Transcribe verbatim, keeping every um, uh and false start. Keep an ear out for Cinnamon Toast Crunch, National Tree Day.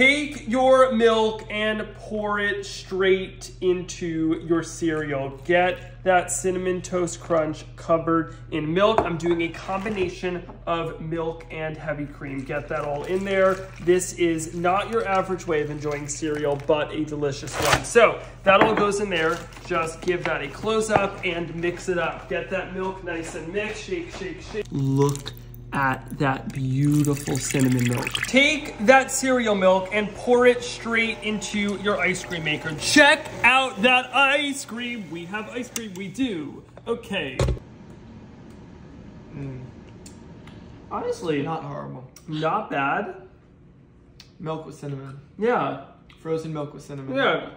Take your milk and pour it straight into your cereal. Get that Cinnamon Toast Crunch covered in milk. I'm doing a combination of milk and heavy cream. Get that all in there. This is not your average way of enjoying cereal, but a delicious one. So that all goes in there. Just give that a close up and mix it up. Get that milk nice and mixed. Shake, shake, shake. Look at that beautiful cinnamon milk. Take that cereal milk and pour it straight into your ice cream maker. Check out that ice cream. We have ice cream, we do. Okay. Mm. Honestly, not horrible. Not bad. Milk with cinnamon. Yeah. Frozen milk with cinnamon. Yeah.